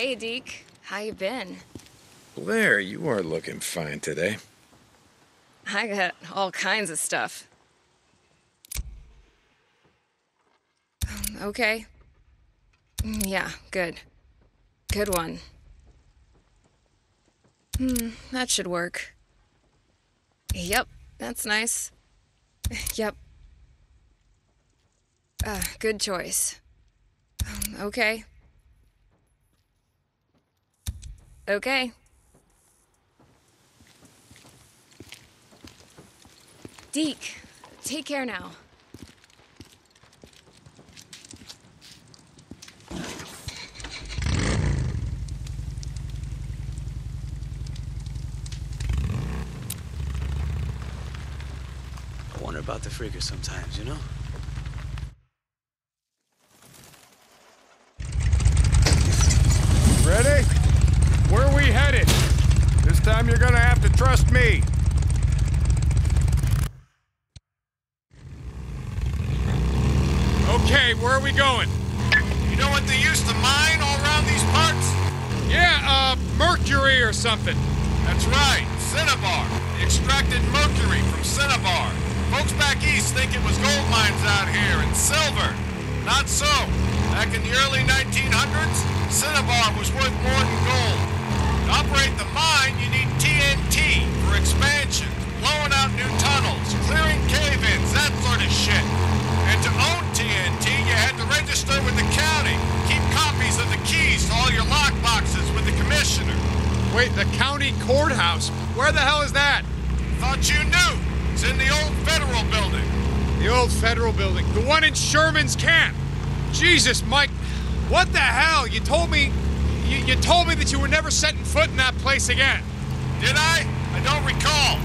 Hey, Deke. How you been? Blair, you are looking fine today. I got all kinds of stuff. Okay. Yeah, good. Good one. That should work. Yep, that's nice. Yep. Good choice. Okay. Okay. Deke, take care now. I wonder about the freaker sometimes, you know? Ready? Where are we headed? This time you're gonna have to trust me. Okay, where are we going? You know what they used to mine all around these parts? Yeah, mercury or something. That's right, cinnabar. They extracted mercury from cinnabar. Folks back east think it was gold mines out here and silver. Not so. Back in the early 1900s, cinnabar was worth more than gold. To operate the mine, you need TNT for expansion, blowing out new tunnels, clearing cave-ins, that sort of shit. And to own TNT, you had to register with the county, keep copies of the keys to all your lockboxes with the commissioner. Wait, the county courthouse? Where the hell is that? Thought you knew. It's in the old federal building. The old federal building? The one in Sherman's camp? Jesus, Mike, what the hell? You told me, you told me that you were never setting foot in that place again. Did I? I don't recall.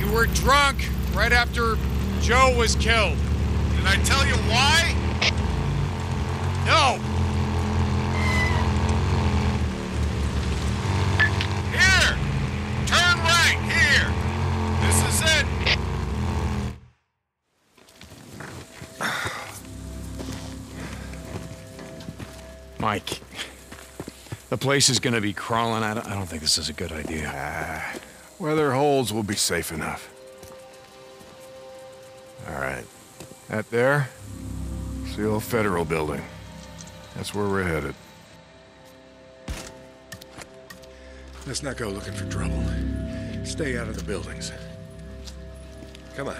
You were drunk right after Joe was killed. Did I tell you why? No. Here, turn right here. This is it. Mike, the place is gonna be crawling. I don't think this is a good idea. Weather holes will be safe enough. All right, that there, it's the old federal building. That's where we're headed. Let's not go looking for trouble. Stay out of the buildings. Come on,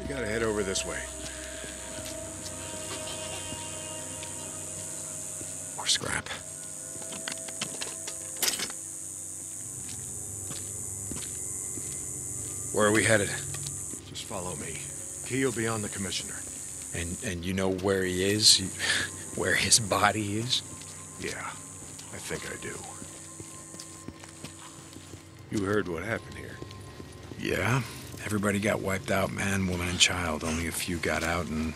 we gotta head over this way. Scrap. Where are we headed? Just follow me. Key'll be on the commissioner. And you know where he is? Where his body is? Yeah, I think I do. You heard what happened here. Yeah, everybody got wiped out, man, woman, and child. Only a few got out, and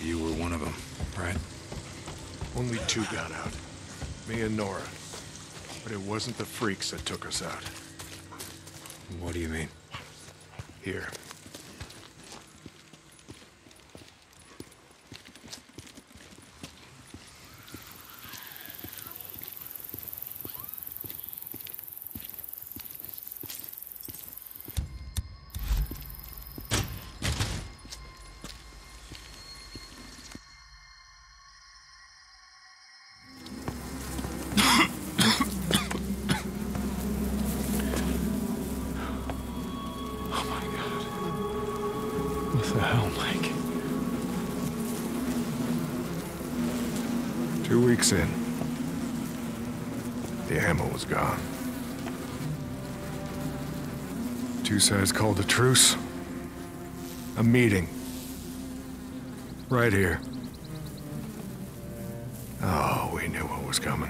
you were one of them, right? Only two got out, me and Nora, but it wasn't the freaks that took us out. What do you mean? Here. In. The ammo was gone. Two sides called a truce. A meeting. Right here. Oh, we knew what was coming.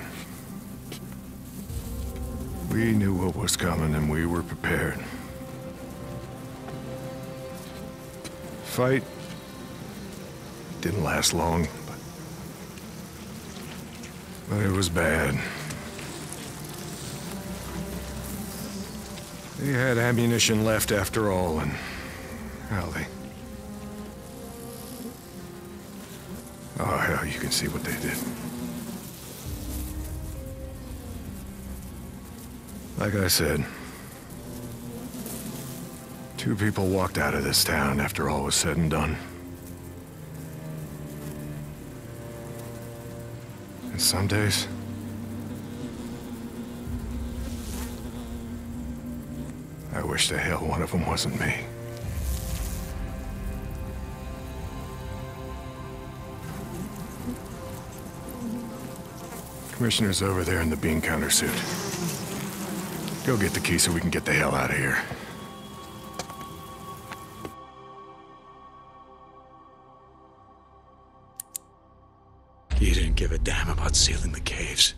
We knew what was coming and we were prepared. Fight didn't last long. But it was bad. They had ammunition left after all, and hell, Oh, hell, you can see what they did. Like I said, two people walked out of this town after all was said and done. And some days, I wish to hell one of them wasn't me. Commissioner's over there in the bean counter suit. Go get the key so we can get the hell out of here. You didn't give a damn about sealing the caves.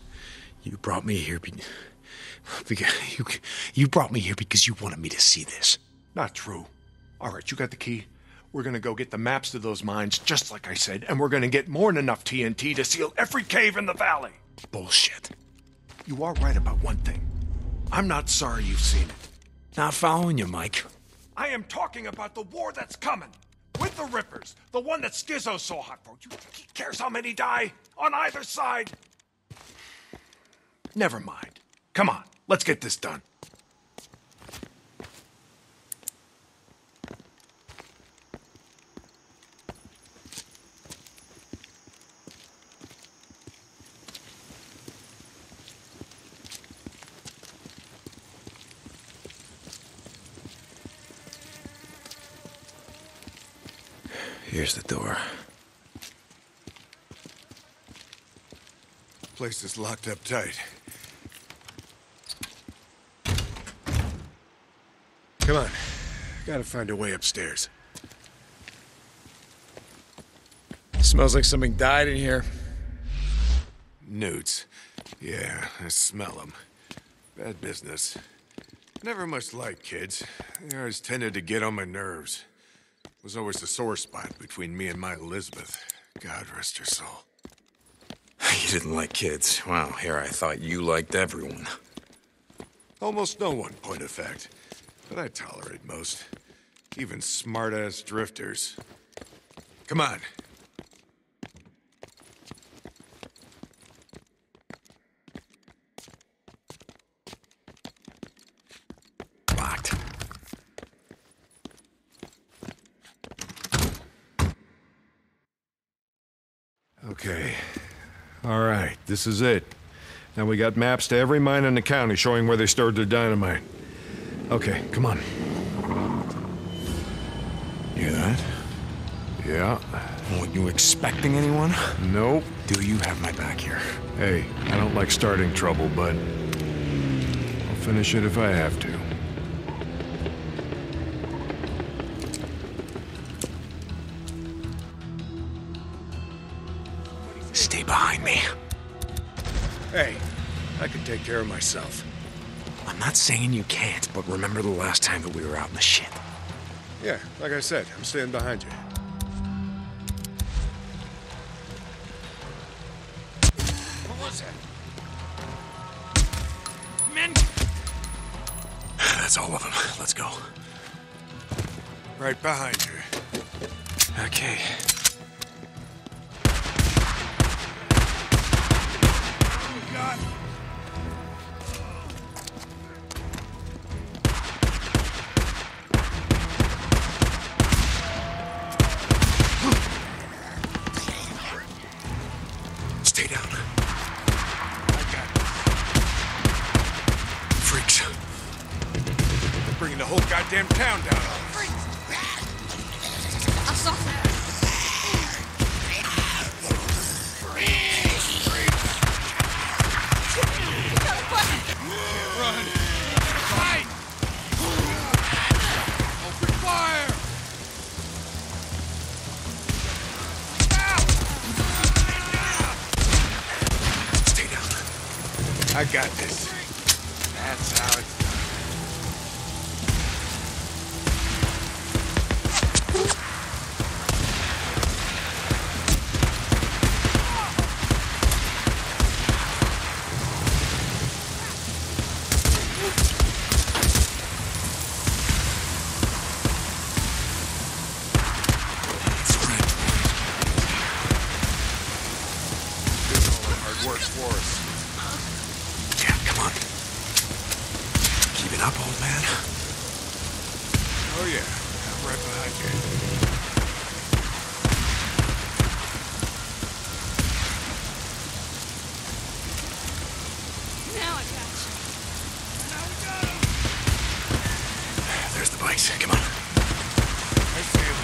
You brought me here because you wanted me to see this. Not true. All right, you got the key. We're gonna go get the maps to those mines, just like I said, and we're gonna get more than enough TNT to seal every cave in the valley. Bullshit. You are right about one thing. I'm not sorry you've seen it. Not following you, Mike. I am talking about the war that's coming. With the Rippers. The one that Skizzo's so hot for. You think he cares how many die? On either side? Never mind. Come on, let's get this done. Here's the door. Place is locked up tight. Come on. Gotta find a way upstairs. Smells like something died in here. Newts. Yeah, I smell them. Bad business. Never much like kids. They always tended to get on my nerves. Was always the sore spot between me and my Elizabeth. God rest her soul. You didn't like kids. Wow, here I thought you liked everyone. Almost no one, point of fact. But I tolerate most. Even smart-ass drifters. Come on. Okay. All right, this is it. Now we got maps to every mine in the county showing where they stored their dynamite. Okay, come on. You hear that? Yeah. Weren't you expecting anyone? Nope. Do you have my back here? Hey, I don't like starting trouble, but I'll finish it if I have to. Stay behind me. Hey, I can take care of myself. I'm not saying you can't, but remember the last time that we were out in the shit. Yeah, like I said, I'm staying behind you. What was that? Men! That's all of them. Let's go. Right behind you. Okay. Stay down. I got it. Freaks. They're bringing the whole goddamn town down on us. Freaks! I'm soft. I got this. That's how it's done. It's red. This is all the hard work for us. it up, old man? Oh, yeah. I'm right behind you. Now I got you. Now we got him! There's the bikes. Come on. I see him.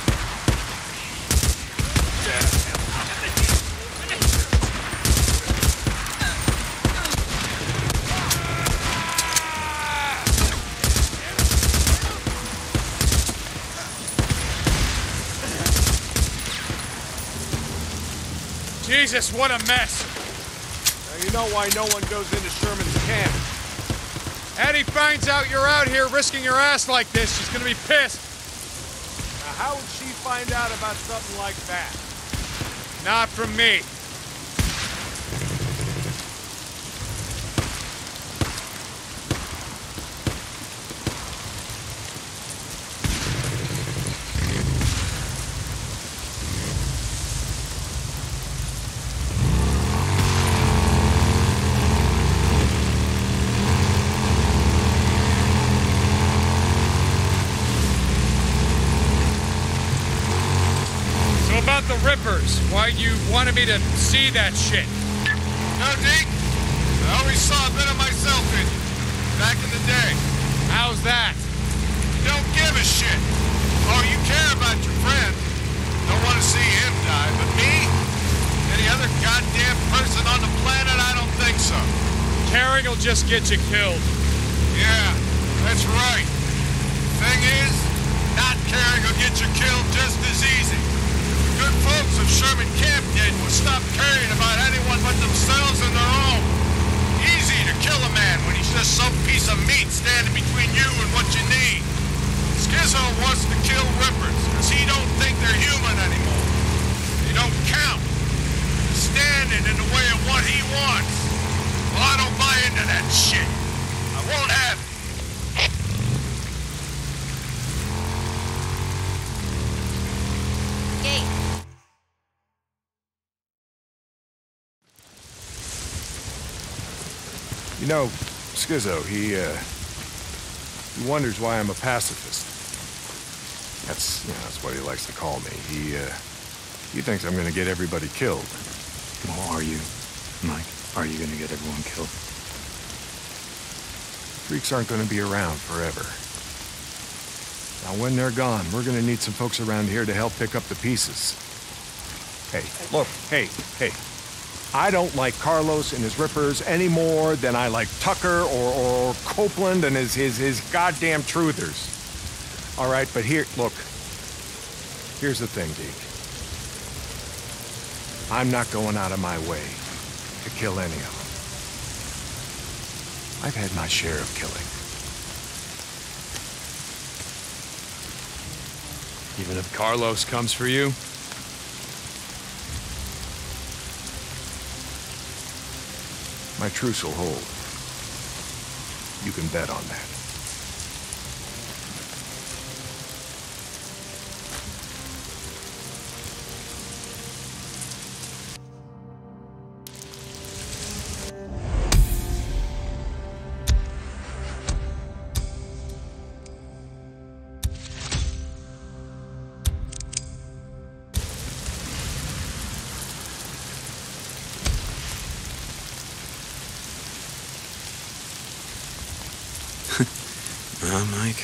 Jesus, what a mess! Now you know why no one goes into Sherman's camp. Addie finds out you're out here risking your ass like this, she's gonna be pissed. Now how would she find out about something like that? Not from me. Why you wanted me to see that shit? No, Deke. I always saw a bit of myself in you. Back in the day. How's that? You don't give a shit. Oh, you care about your friend. Don't want to see him die, but me? Any other goddamn person on the planet? I don't think so. Caring will just get you killed. Yeah, that's right. Thing is, not caring will get you killed just as easy. Good folks of Sherman Camp did would stop caring about anyone but themselves and their own. Easy to kill a man when he's just some piece of meat standing between you and what you need. Skizzo wants to kill rippers because he don't think they're human anymore. They don't count. They're standing in the way of what he wants. Well, I don't buy into that shit. I won't have it. You know, Skizzo, he wonders why I'm a pacifist. That's, you know, that's what he likes to call me. He thinks I'm gonna get everybody killed. Well, are you, Mike? Are you gonna get everyone killed? Freaks aren't gonna be around forever. Now, when they're gone, we're gonna need some folks around here to help pick up the pieces. Hey, look, hey. I don't like Carlos and his rippers any more than I like Tucker or Copeland and his goddamn truthers. All right, but here, look. Here's the thing, Deke. I'm not going out of my way to kill any of them. I've had my share of killing. Even if Carlos comes for you? My truce will hold. You can bet on that.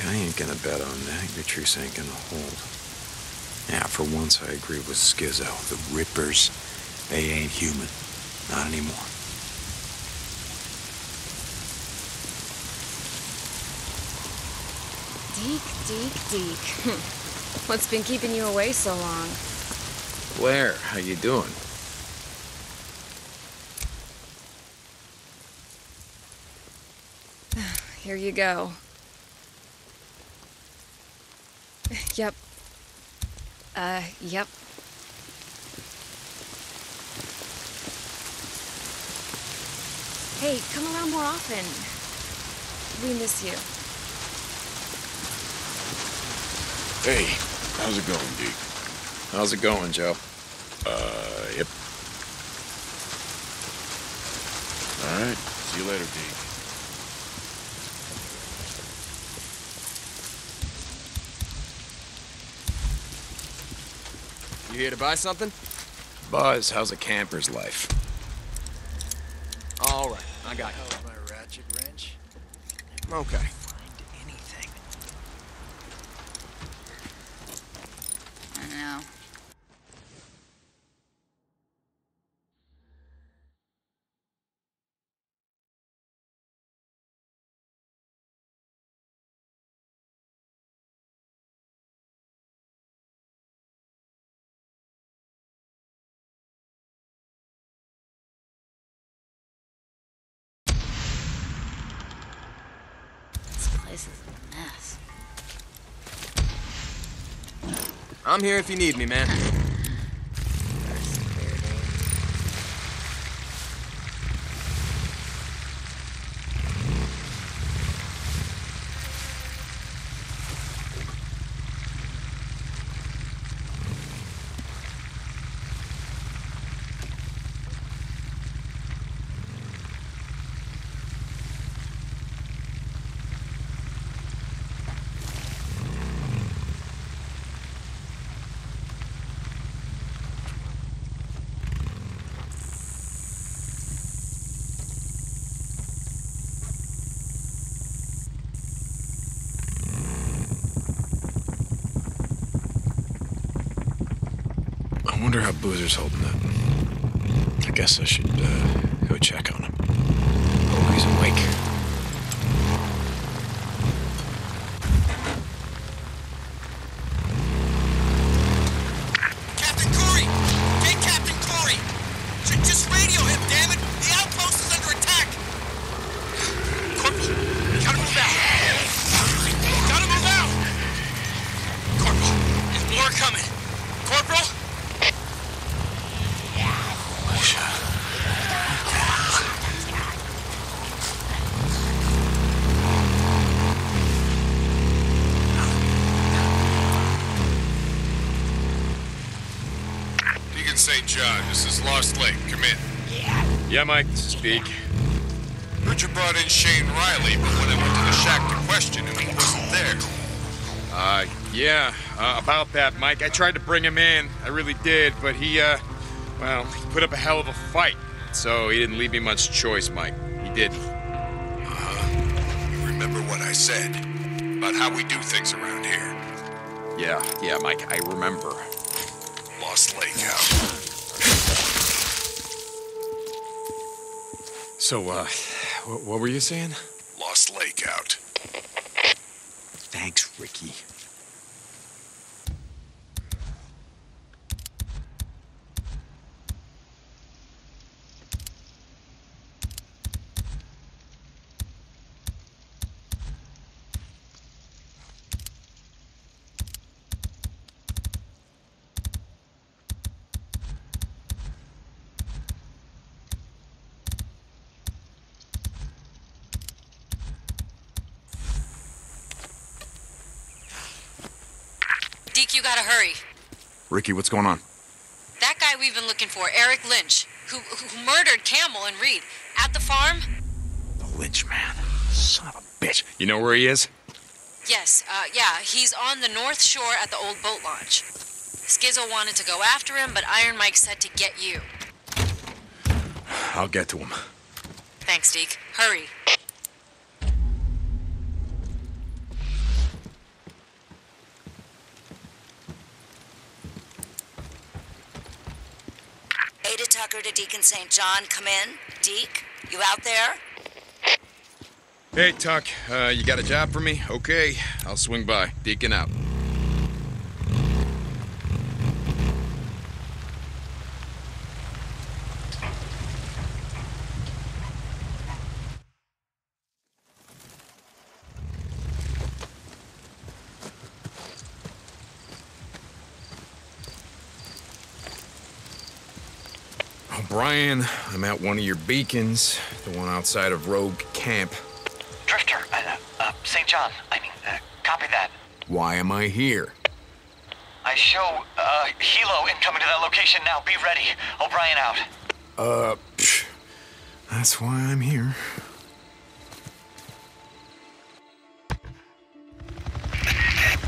I ain't gonna bet on that. Your truce ain't gonna hold. Now, for once, I agree with Skizzo. The Rippers, they ain't human. Not anymore. Deke. What's been keeping you away so long? Blair, how you doing? Here you go. Yep. Yep. Hey, come around more often. We miss you. Hey, how's it going, Deke? How's it going, Joe? Yep. All right, see you later, Deke. You here to buy something? Buzz, how's a camper's life? All right, I got you. My ratchet wrench. Okay. Find anything. I know. This is a mess. I'm here if you need me, man. I wonder how Boozer's holding up. I guess I should go check on him. Oh, he's awake. St. John, this is Lost Lake. Come in. Yeah, Mike, this is Beak. Richard brought in Shane Riley, but when I went to the shack to question him, he wasn't there. About that, Mike. I tried to bring him in. I really did, but he put up a hell of a fight. So he didn't leave me much choice, Mike. He didn't. You remember what I said about how we do things around here? Yeah, Mike, I remember. Lost Lake out. So, what were you saying? Lost Lake out. Thanks, Ricky. You gotta hurry. Ricky, what's going on? That guy we've been looking for, Eric Lynch, who murdered Campbell and Reed at the farm. The Lynch man. Son of a bitch. You know where he is? Yes, he's on the North Shore at the old boat launch. Skizzo wanted to go after him, but Iron Mike said to get you. I'll get to him. Thanks, Deke. Hurry. Tucker to Deacon St. John. Come in. Deke, you out there? Hey, Tuck. You got a job for me? Okay. I'll swing by. Deacon out. O'Brien, I'm at one of your beacons, the one outside of Rogue Camp. Drifter, St. John, copy that. Why am I here? I show, helo incoming to that location now. Be ready. O'Brien out. That's why I'm here.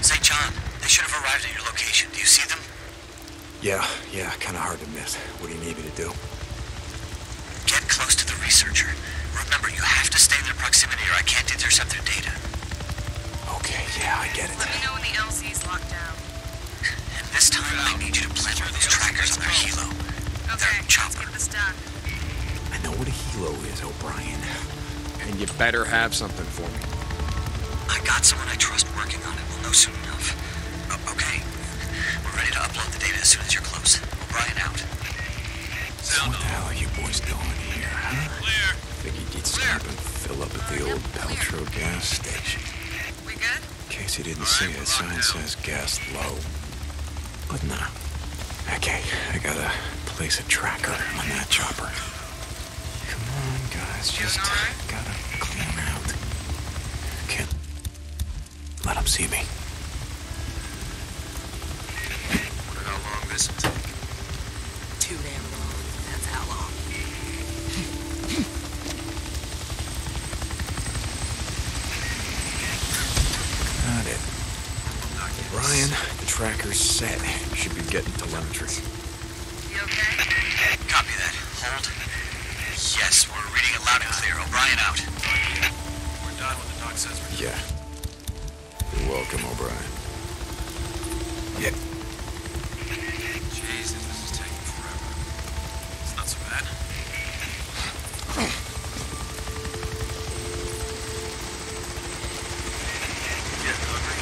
St. John, they should have arrived at your location. Do you see them? Yeah, kind of hard to miss. What do you need me to do? Get close to the researcher. Remember, you have to stay in their proximity or I can't intercept their data. Okay, yeah, I get it. Let me know when the LC's locked down. And this time, I need you to plant one of those trackers on their helo. Okay, let's get this done. I know what a helo is, O'Brien. And you better have something for me. I got someone I trust working on it. We'll know soon enough. Okay. We're ready to upload the data as soon as you're close. O'Brien out. So what the hell are you boys doing here, huh? Clear. Figured you'd stop and fill up at the old Paltrow gas station. We good? In case you didn't see it, sign says gas low. But nah. Okay, I gotta place a tracker on that chopper. Come on, guys, just gotta clean out. Can't let them see me. Wonder how long this will take. Too damn long. That's how long. Got it. Ryan, the tracker's set. Should be getting telemetry. You okay? Copy that. Hold. Yes, we're reading it loud and clear. O'Brien out. We're done when the doc says we're done. Yeah. You're welcome, O'Brien. Yep. Jesus, this is taking forever. It's not so bad. You getting hungry?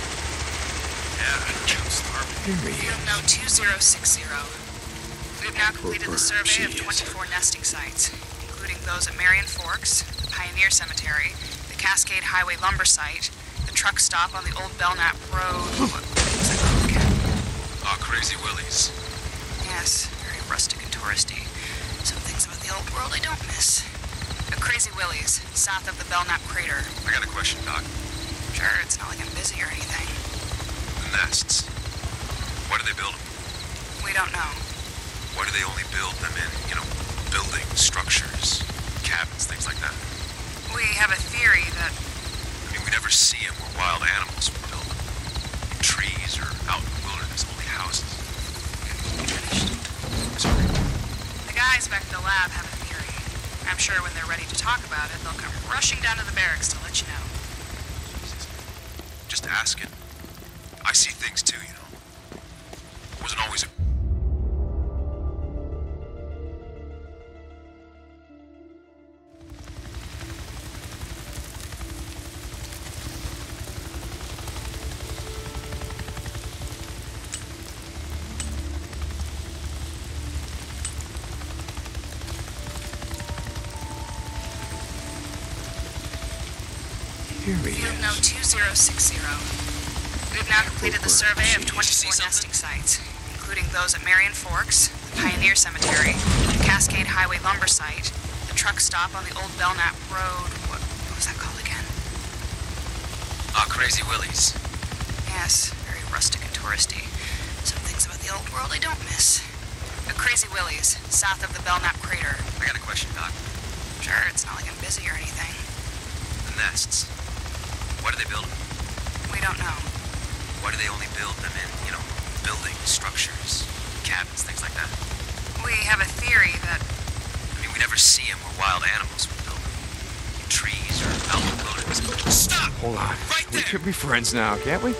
Yeah, I'm starving. Field note 2060. We have now completed the survey of 24 nesting sites, including those at Marion Forks, the Pioneer Cemetery, the Cascade Highway Lumber Site, the truck stop on the old Belknap Road. Oh, Crazy Willies. Yes, very rustic and touristy. Some things about the old world I don't miss. The Crazy Willies, south of the Belknap Crater. I got a question, Doc. Sure, it's not like I'm busy or anything. The nests. Why do they build them? We don't know. Why do they only build them in, you know, buildings, structures, cabins, things like that? We have a theory that... I mean, we never see them where wild animals were built. In trees or out in the wilderness, only houses. Sorry. The guys back at the lab have a theory. I'm sure when they're ready to talk about it, they'll come rushing down to the barracks to let you know. Just asking. I see things too, you know. It wasn't always a... Field note 2060. We have now completed the survey of 24 nesting sites, including those at Marion Forks, the Pioneer Cemetery, the Cascade Highway Lumber Site, the truck stop on the old Belknap Road. What was that called again? Ah, Crazy Willies. Yes, very rustic and touristy. Some things about the old world I don't miss. The Crazy Willies, south of the Belknap Crater. I got a question, Doc. Sure, it's not like I'm busy or anything. The nests. Why do they build them? We don't know. Why do they only build them in, you know, buildings, structures, cabins, things like that? We have a theory that... I mean, we never see them where wild animals would build them. In trees or out in the wilderness. Stop! Hold on. Right there! We could be friends now, can't we?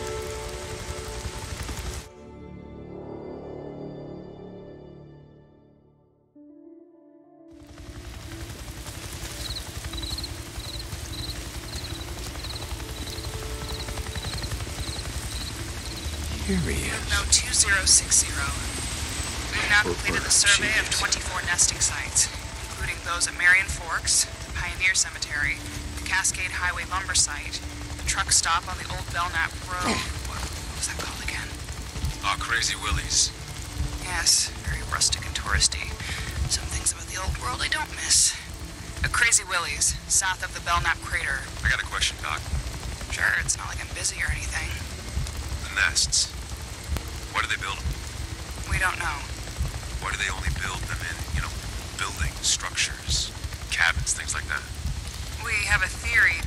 Note 2060. We have now completed the survey of 24 nesting sites, including those at Marion Forks, the Pioneer Cemetery, the Cascade Highway Lumber Site, the truck stop on the old Belknap Road. What was that called again? Ah, Crazy Willies. Yes, very rustic and touristy. Some things about the old world I don't miss. The Crazy Willies, south of the Belknap Crater. I got a question, Doc. Sure, it's not like I'm busy or anything. The nests. Why do they build them? We don't know. Why do they only build them in, you know, buildings, structures, cabins, things like that? We have a theory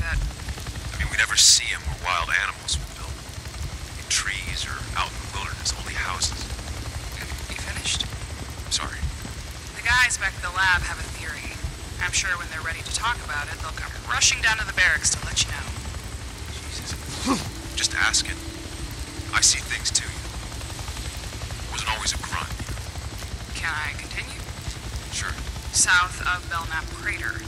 that... I mean, we never see them where wild animals would build them. In trees or out in the wilderness, only houses. guys back at the lab have a theory. I'm sure when they're ready to talk about it, they'll come rushing down to the barracks to let you know. Jesus. Just ask it. I see things too. Wasn't always a grunt. Can I continue? Sure. South of Belknap Crater.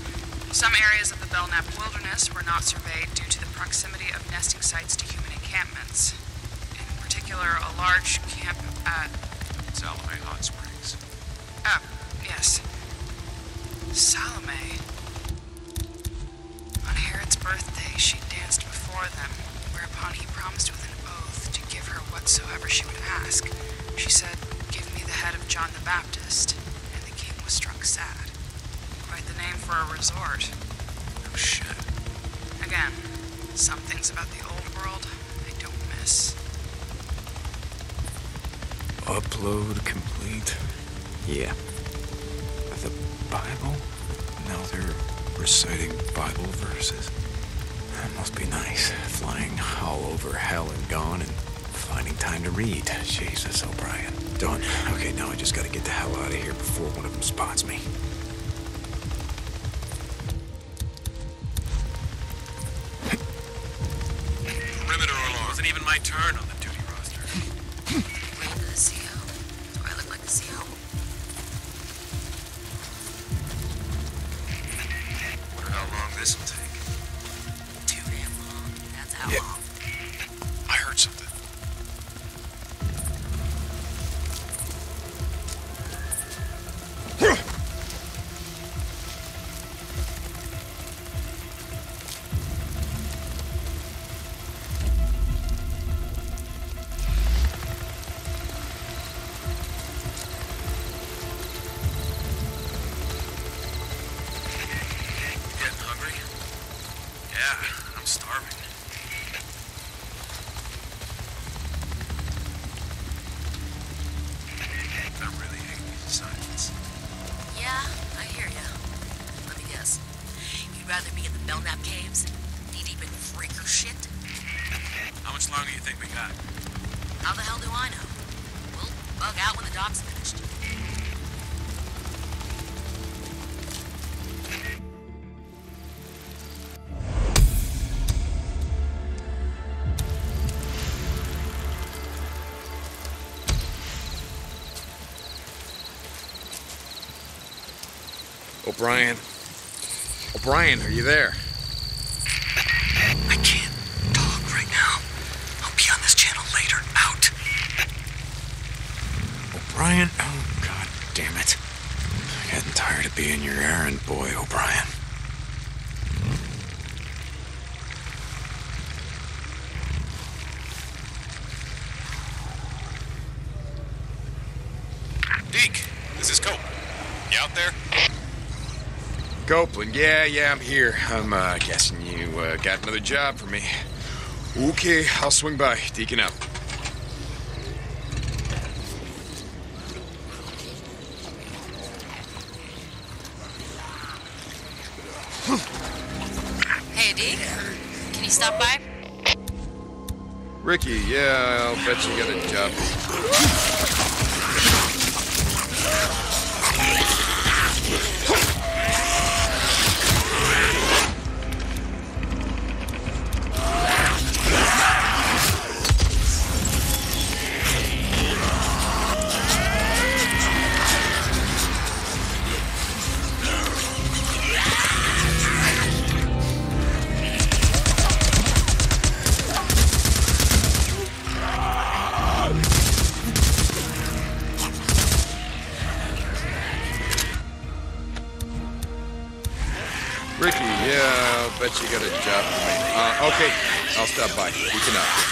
Some areas of the Belknap Wilderness were not surveyed due to the proximity of nesting sites to human encampments. In particular, a large camp at... Salome Hot Springs. Oh, yes. Salome. On Herod's birthday, she danced before them, whereupon he promised with an oath to give her whatsoever she would ask. She said, "Give me the head of John the Baptist," and the king was struck sad. Quite the name for a resort. Oh, shit. Again, some things about the old world I don't miss. Upload complete. Yeah. The Bible? Now they're reciting Bible verses. That must be nice. Flying all over hell and gone and finding time to read. Jesus, O'Brien. Done. Okay, now I just gotta get the hell out of here before one of them spots me. Perimeter alarm. Wasn't even my turn on the duty roster. Wait for the CO. Do I look like the CO? This will take. Too damn long. That's how long. I heard something. O'Brien. O'Brien, are you there? I can't talk right now. I'll be on this channel later. Out. O'Brien? Oh, god damn it. I'm getting tired of being your errand boy, O'Brien. Deke, this is Cope. You out there? Copeland, yeah, I'm here. I'm guessing you got another job for me. Okay, I'll swing by. Deacon out. Hey, Deke. Can you stop by? Ricky, yeah, I'll bet you got a job. You got a job for me. Okay, I'll stop by. You can out.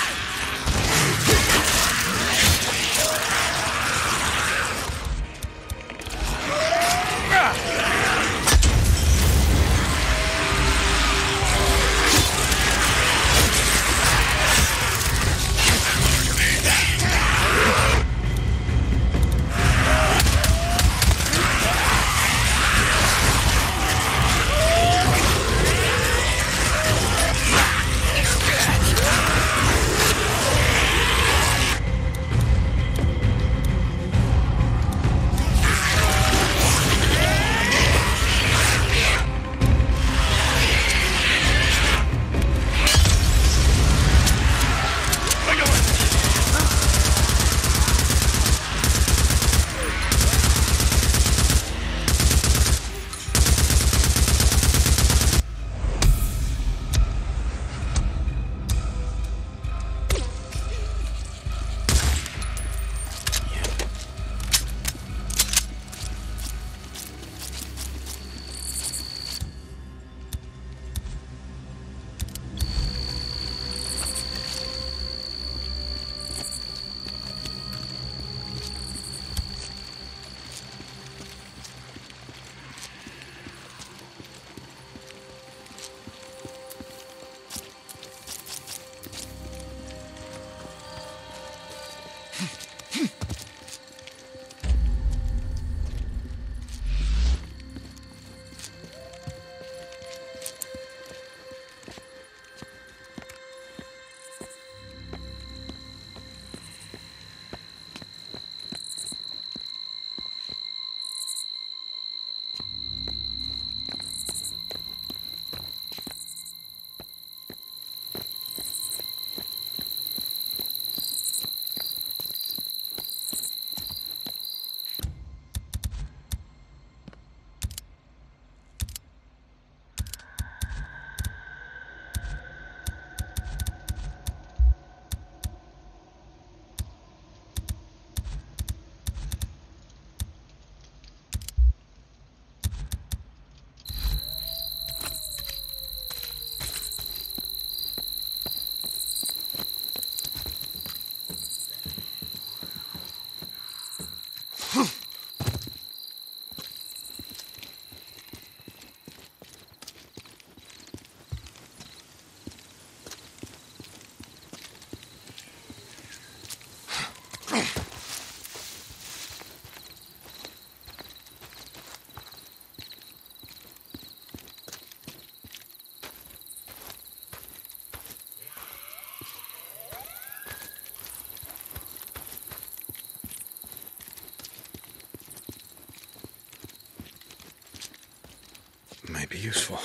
might be useful.